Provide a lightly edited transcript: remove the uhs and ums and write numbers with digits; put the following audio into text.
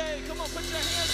today. Come on, put your hands